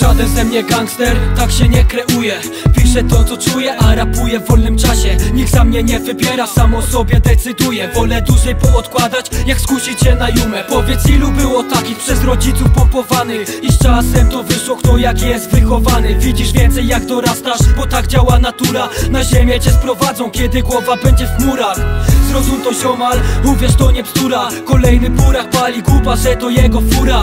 Żaden ze mnie gangster, tak się nie kreuje. Piszę to, co czuję, a rapuję w wolnym czasie. Nikt za mnie nie wybiera, sam o sobie decyduje. Wolę dłużej poodkładać, jak skusić się na jumę. Powiedz, ilu było takich przez rodziców pompowanych i z czasem to wyszło, kto jak jest wychowany. Widzisz więcej, jak dorastasz, bo tak działa natura. Na ziemię cię sprowadzą, kiedy głowa będzie w murach. Zrozum to, ziomal, uwierz, to nie bzdura. Kolejny burak pali kupa, że to jego fura.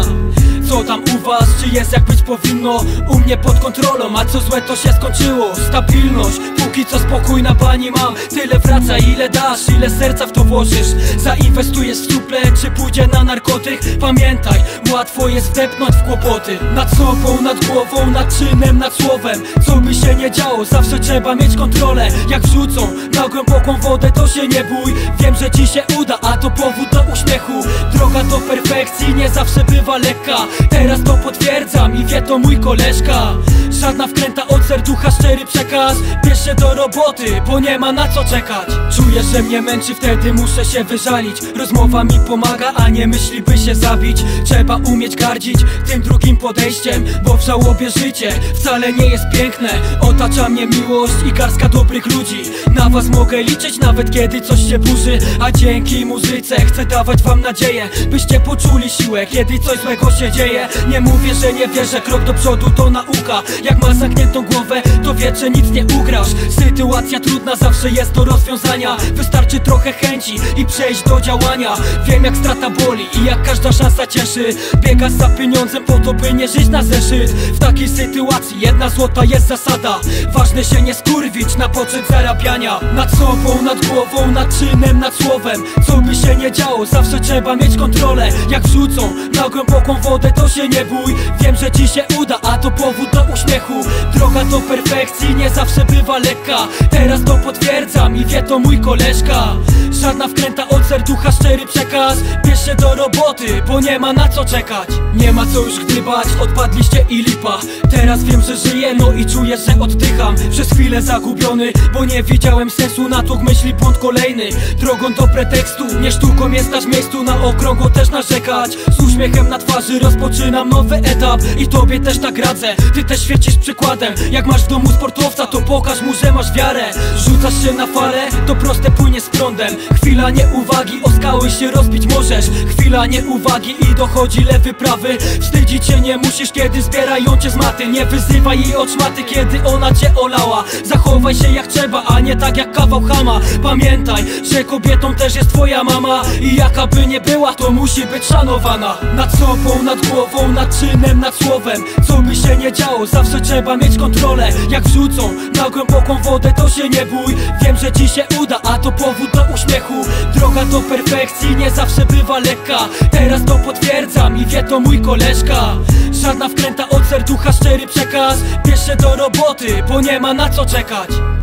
Co tam u was? Czy jest jak być powinno? U mnie pod kontrolą, a co złe to się skończyło. Stabilność, póki co spokój na bani mam. Tyle wraca, ile dasz, ile serca w to włożysz. Zainwestujesz w suple, czy pójdzie na narkotyk? Pamiętaj, łatwo jest wdepnąć w kłopoty. Nad sobą, nad głową, nad czynem, nad słowem. Co by się nie działo, zawsze trzeba mieć kontrolę. Jak wrzucą na głęboką wodę, to się nie bój. Wiem, że ci się uda, a to powód do uśmiechu. Droga do perfekcji nie zawsze bywa lekka. Teraz to potwierdzam i wie to mój koleżka. Żadna wkręta od serducha, szczery przekaz. Bierz się do roboty, bo nie ma na co czekać. Czuję, że mnie męczy, wtedy muszę się wyżalić. Rozmowa mi pomaga, a nie myśli, by się zabić. Trzeba umieć gardzić tym drugim podejściem, bo w żałobie życie wcale nie jest piękne. Otacza mnie miłość i garstka dobrych ludzi. Na was mogę liczyć, nawet kiedy coś się burzy. A dzięki muzyce chcę dawać wam nadzieję, byście poczuli siłę, kiedy coś złego się dzieje. Nie mówię, że nie wierzę, krok do przodu to nauka. Jak masz zamkniętą głowę, to wie, że nic nie ugrasz. Sytuacja trudna, zawsze jest do rozwiązania. Wystarczy trochę chęci i przejść do działania. Wiem, jak strata boli i jak każda szansa cieszy. Biegasz za pieniądzem po to, by nie żyć na zeszyt. W takiej sytuacji jedna złota jest zasada. Ważne się nie skurwić na poczet zarabiania. Nad sobą, nad głową, nad czynem, nad słowem. Co by się nie działo, zawsze trzeba mieć kontrolę. Jak wrzucą na głęboką wodę, to się nie bój. Wiem, że ci się uda, a to powód do uśmiechu. Droga do perfekcji nie zawsze bywa lekka. Teraz to potwierdzam i wie to mój koleżka. Żadna wkręta od serducha, szczery przekaz. Bierz się do roboty, bo nie ma na co czekać. Nie ma co już gdybać, odpadliście i lipa. Teraz wiem, że żyję, no i czuję, że oddycham. Przez chwilę zagubiony, bo nie widziałem sensu. Natłok myśli, błąd kolejny, drogą do pretekstu. Nie sztuką jest dać miejscu, na okrągło też narzekać. Z uśmiechem na twarzy rozpoczynam nowy etap. I tobie też tak radzę, ty też świecisz przykładem. Jak masz w domu sportowca, to pokaż mu, że masz wiarę. Rzucasz się na falę, to proste płynie z prądem. Chwila nieuwagi, o skały się rozbić możesz. Chwila nieuwagi i dochodzi lewy prawy. Wstydzić się nie musisz, kiedy zbierają cię z maty. Nie wyzywaj jej od szmaty, kiedy ona cię olała. Zachowaj się jak trzeba, a nie tak jak kawał chama. Pamiętaj, że kobietą też jest twoja mama. I jaka by nie była, to musi być szanowana. Nad sobą, nad głową, nad czynem, nad słowem. Co by się nie działo, zawsze trzeba mieć kontrolę. Jak wrzucą na głęboką wodę, to się nie bój. Wiem, że ci się uda, a to powód do uśmiechu. Droga do perfekcji nie zawsze bywa lekka. Teraz to potwierdzam i wie to mój koleżka. Żadna wkręta od serducha, szczery przekaz. Bierz się do roboty, bo nie ma na co czekać.